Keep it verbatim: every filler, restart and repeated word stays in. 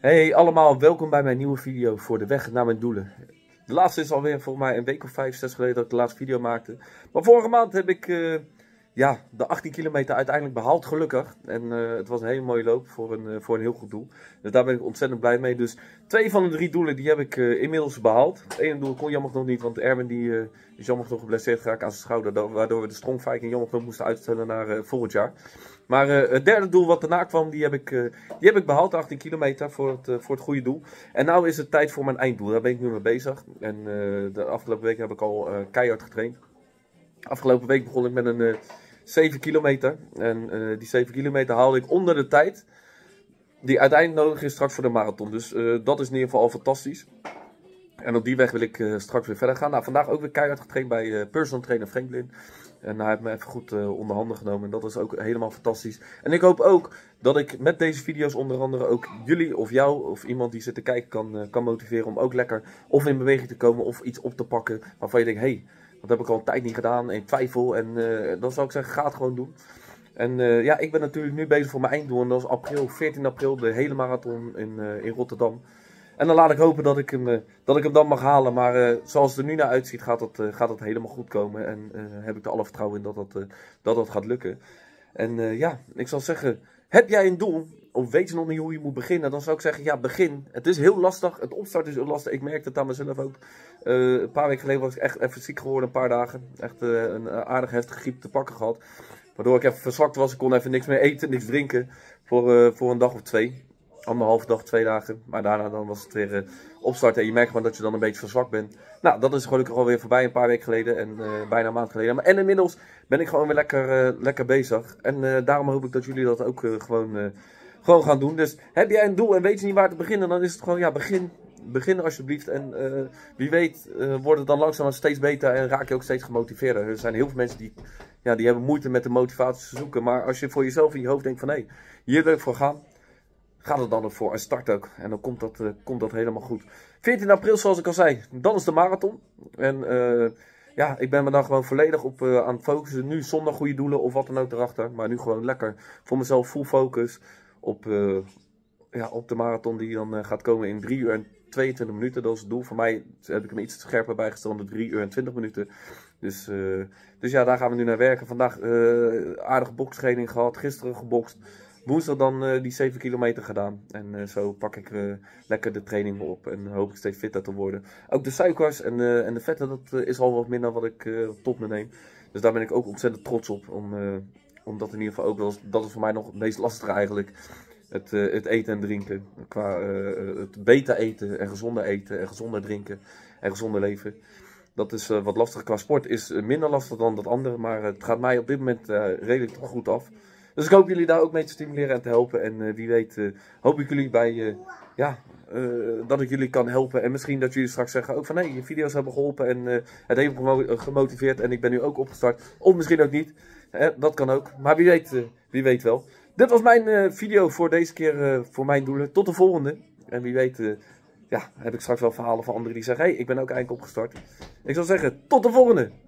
Hey allemaal, welkom bij mijn nieuwe video voor de weg naar mijn doelen. De laatste is alweer voor mij een week of vijf, zes geleden dat ik de laatste video maakte. Maar vorige maand heb ik uh, ja, de achttien kilometer uiteindelijk behaald, gelukkig. En uh, het was een hele mooie loop voor een, uh, voor een heel goed doel. Dus daar ben ik ontzettend blij mee. Dus twee van de drie doelen die heb ik uh, inmiddels behaald. Het ene doel kon jammer nog niet, want Erwin die, uh, is jammer nog geblesseerd geraakt aan zijn schouder. Waardoor we de Strong Viking jammer nog moesten uitstellen naar uh, volgend jaar. Maar uh, het derde doel wat daarna kwam, die heb ik, uh, die heb ik behaald, achttien kilometer voor het, uh, voor het goede doel. En nu is het tijd voor mijn einddoel, daar ben ik nu mee bezig. En uh, de afgelopen week heb ik al uh, keihard getraind. Afgelopen week begon ik met een uh, zeven kilometer. En uh, die zeven kilometer haalde ik onder de tijd die uiteindelijk nodig is straks voor de marathon. Dus uh, dat is in ieder geval al fantastisch. En op die weg wil ik uh, straks weer verder gaan. Nou, vandaag ook weer keihard getraind bij uh, personal trainer Franklin. En hij heeft me even goed uh, onder handen genomen. En dat is ook helemaal fantastisch. En ik hoop ook dat ik met deze video's onder andere ook jullie of jou of iemand die zit te kijken kan, uh, kan motiveren. Om ook lekker of in beweging te komen of iets op te pakken waarvan je denkt, hé, hey, dat heb ik al een tijd niet gedaan. En twijfel. En uh, dan zou ik zeggen, ga het gewoon doen. En uh, ja, ik ben natuurlijk nu bezig voor mijn einddoel. En dat is april, veertien april, de hele marathon in, uh, in Rotterdam. En dan laat ik hopen dat ik hem, dat ik hem dan mag halen. Maar uh, zoals het er nu naar uitziet gaat dat, uh, gaat dat helemaal goed komen. En uh, heb ik er alle vertrouwen in dat dat, uh, dat, dat gaat lukken. En uh, ja, ik zal zeggen, heb jij een doel of weet je nog niet hoe je moet beginnen? Dan zou ik zeggen, ja, begin. Het is heel lastig, het opstarten is heel lastig. Ik merkte het aan mezelf ook. Uh, een paar weken geleden was ik echt even ziek geworden, een paar dagen. Echt uh, een aardig heftige griep te pakken gehad. Waardoor ik even verzwakt was, ik kon even niks meer eten, niks drinken. Voor, uh, voor een dag of twee. Anderhalve dag, twee dagen. Maar daarna dan was het weer uh, opstarten. En je merkt gewoon dat je dan een beetje verzwakt bent. Nou, dat is gelukkig alweer voorbij een paar weken geleden. En uh, bijna een maand geleden. Maar, en inmiddels ben ik gewoon weer lekker, uh, lekker bezig. En uh, daarom hoop ik dat jullie dat ook uh, gewoon, uh, gewoon gaan doen. Dus heb jij een doel en weet je niet waar te beginnen. Dan is het gewoon, ja, begin. Begin alsjeblieft. En uh, wie weet uh, wordt het dan langzaam steeds beter. En raak je ook steeds gemotiveerder. Er zijn heel veel mensen die, ja, die hebben moeite met de motivatie te zoeken. Maar als je voor jezelf in je hoofd denkt van, hé, hey, hier wil ik voor gaan. Ga er dan ook voor en start ook. En dan komt dat, uh, komt dat helemaal goed. veertien april, zoals ik al zei, dan is de marathon. En uh, ja, ik ben me dan gewoon volledig op uh, aan het focussen. Nu zonder goede doelen of wat dan ook erachter. Maar nu gewoon lekker voor mezelf full focus op, uh, ja, op de marathon die dan uh, gaat komen in drie uur en tweeëntwintig minuten. Dat is het doel. Voor mij heb ik hem iets scherper bijgesteld dan de drie uur en twintig minuten. Dus, uh, dus ja, daar gaan we nu naar werken. Vandaag uh, aardige bokstraining gehad. Gisteren gebokst. Woensdag dan uh, die zeven kilometer gedaan. En uh, zo pak ik uh, lekker de training op. En hoop ik steeds fitter te worden. Ook de suikers en, uh, en de vetten, dat uh, is al wat minder wat ik uh, tot me neem. Dus daar ben ik ook ontzettend trots op. Om, uh, omdat in ieder geval ook, dat, dat is voor mij nog het meest lastige eigenlijk. Het, uh, het eten en drinken. Qua uh, het beter eten en gezonder eten en gezonder drinken en gezonder leven. Dat is uh, wat lastig. Qua sport is minder lastig dan dat andere. Maar het gaat mij op dit moment uh, redelijk goed af. Dus ik hoop jullie daar ook mee te stimuleren en te helpen. En uh, wie weet uh, hoop ik jullie bij, uh, ja, uh, dat ik jullie kan helpen. En misschien dat jullie straks zeggen ook van, hé, hey, je video's hebben geholpen en uh, het heeft me gemotiveerd. En ik ben nu ook opgestart. Of misschien ook niet. Eh, dat kan ook. Maar wie weet, uh, wie weet wel. Dit was mijn uh, video voor deze keer, uh, voor mijn doelen. Tot de volgende. En wie weet, uh, ja, heb ik straks wel verhalen van anderen die zeggen, hé, hey, ik ben ook eindelijk opgestart. Ik zou zeggen, tot de volgende.